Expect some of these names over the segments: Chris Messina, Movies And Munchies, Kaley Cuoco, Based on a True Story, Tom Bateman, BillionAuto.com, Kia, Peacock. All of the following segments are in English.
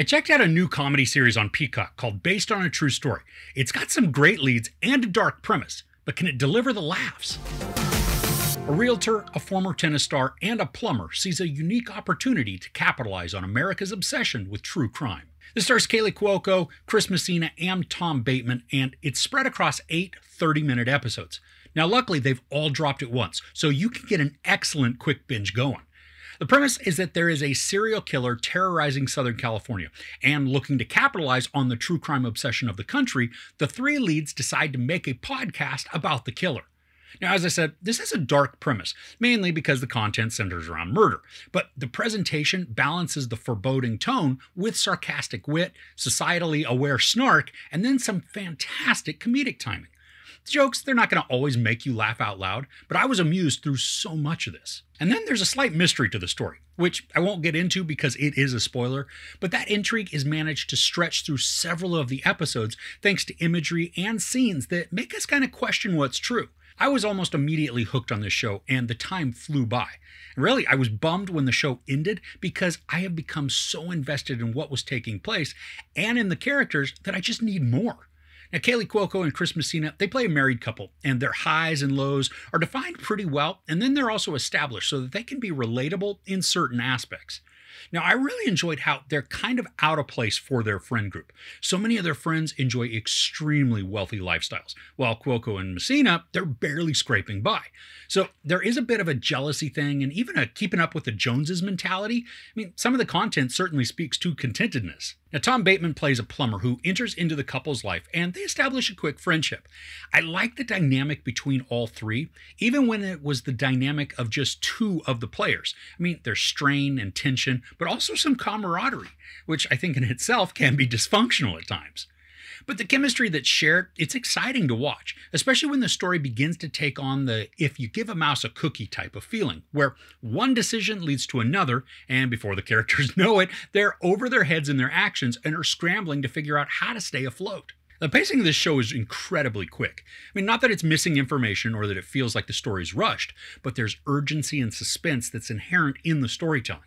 I checked out a new comedy series on Peacock called Based on a True Story. It's got some great leads and a dark premise, but can it deliver the laughs? A realtor, a former tennis star, and a plumber sees a unique opportunity to capitalize on America's obsession with true crime. This stars Kaley Cuoco, Chris Messina, and Tom Bateman, and it's spread across 8 30-minute episodes. Now, luckily, they've all dropped at once, so you can get an excellent quick binge going. The premise is that there is a serial killer terrorizing Southern California, and looking to capitalize on the true crime obsession of the country, the three leads decide to make a podcast about the killer. Now, as I said, this is a dark premise, mainly because the content centers around murder, but the presentation balances the foreboding tone with sarcastic wit, societally aware snark, and then some fantastic comedic timing. The jokes, they're not going to always make you laugh out loud, but I was amused through so much of this. And then there's a slight mystery to the story, which I won't get into because it is a spoiler, but that intrigue is managed to stretch through several of the episodes thanks to imagery and scenes that make us kind of question what's true. I was almost immediately hooked on this show, and the time flew by. And really, I was bummed when the show ended because I have become so invested in what was taking place and in the characters that I just need more. Now, Kaley Cuoco and Chris Messina, they play a married couple, and their highs and lows are defined pretty well, and then they're also established so that they can be relatable in certain aspects. Now, I really enjoyed how they're kind of out of place for their friend group. So many of their friends enjoy extremely wealthy lifestyles, while Cuoco and Messina, they're barely scraping by. So there is a bit of a jealousy thing and even a keeping up with the Joneses mentality. I mean, some of the content certainly speaks to contentedness. Now, Tom Bateman plays a plumber who enters into the couple's life, and they establish a quick friendship. I like the dynamic between all three, even when it was the dynamic of just two of the players. I mean, there's strain and tension, but also some camaraderie, which I think in itself can be dysfunctional at times. But the chemistry that's shared, it's exciting to watch, especially when the story begins to take on the if you give a mouse a cookie type of feeling, where one decision leads to another, and before the characters know it, they're over their heads in their actions and are scrambling to figure out how to stay afloat. The pacing of this show is incredibly quick. I mean, not that it's missing information or that it feels like the story's rushed, but there's urgency and suspense that's inherent in the storytelling.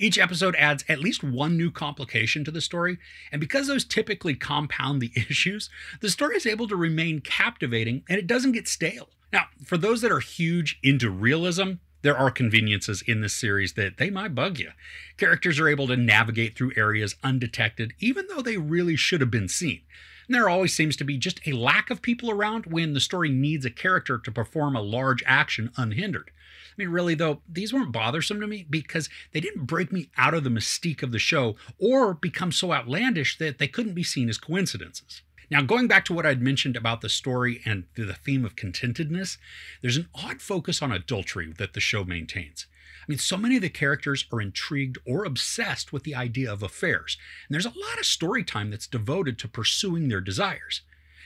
Each episode adds at least one new complication to the story, and because those typically compound the issues, the story is able to remain captivating and it doesn't get stale. Now, for those that are huge into realism, there are conveniences in this series that they might bug you. Characters are able to navigate through areas undetected, even though they really should have been seen. And there always seems to be just a lack of people around when the story needs a character to perform a large action unhindered. I mean, really though, these weren't bothersome to me because they didn't break me out of the mystique of the show or become so outlandish that they couldn't be seen as coincidences. Now, going back to what I'd mentioned about the story and the theme of contentedness, there's an odd focus on adultery that the show maintains. I mean, so many of the characters are intrigued or obsessed with the idea of affairs, and there's a lot of story time that's devoted to pursuing their desires.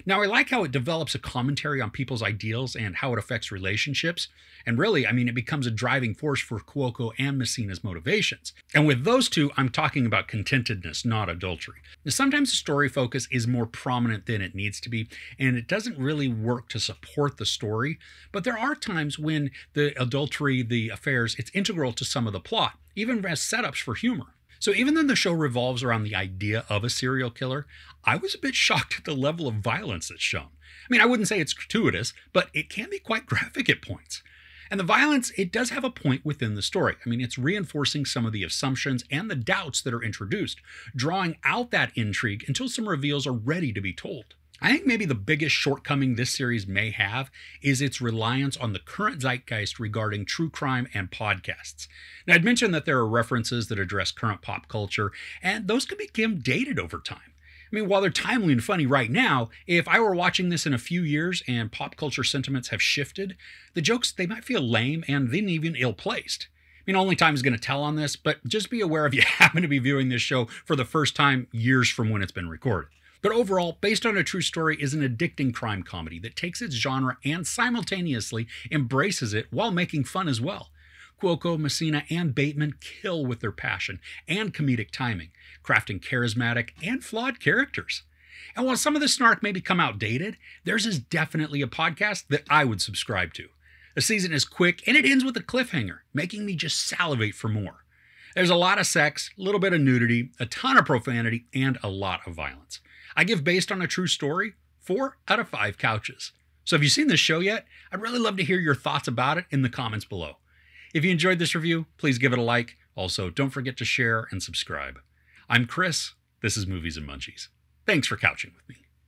Now, I like how it develops a commentary on people's ideals and how it affects relationships, and really, I mean, it becomes a driving force for Cuoco and Messina's motivations. And with those two, I'm talking about contentedness, not adultery. Now, sometimes the story focus is more prominent than it needs to be, and it doesn't really work to support the story, but there are times when the adultery, the affairs, it's integral to some of the plot, even as setups for humor. So even though the show revolves around the idea of a serial killer, I was a bit shocked at the level of violence that's shown. I mean, I wouldn't say it's gratuitous, but it can be quite graphic at points. And the violence, it does have a point within the story. I mean, it's reinforcing some of the assumptions and the doubts that are introduced, drawing out that intrigue until some reveals are ready to be told. I think maybe the biggest shortcoming this series may have is its reliance on the current zeitgeist regarding true crime and podcasts. Now, I'd mentioned that there are references that address current pop culture, and those can become dated over time. I mean, while they're timely and funny right now, if I were watching this in a few years and pop culture sentiments have shifted, the jokes, they might feel lame and then even ill-placed. I mean, only time is going to tell on this, but just be aware if you happen to be viewing this show for the first time years from when it's been recorded. But overall, Based on a True Story is an addicting crime comedy that takes its genre and simultaneously embraces it while making fun as well. Cuoco, Messina, and Bateman kill with their passion and comedic timing, crafting charismatic and flawed characters. And while some of the snark may become outdated, theirs is definitely a podcast that I would subscribe to. The season is quick and it ends with a cliffhanger, making me just salivate for more. There's a lot of sex, a little bit of nudity, a ton of profanity, and a lot of violence. I give Based on a True Story 4 out of 5 couches. So have you seen this show yet? I'd really love to hear your thoughts about it in the comments below. If you enjoyed this review, please give it a like. Also, don't forget to share and subscribe. I'm Chris. This is Movies and Munchies. Thanks for couching with me.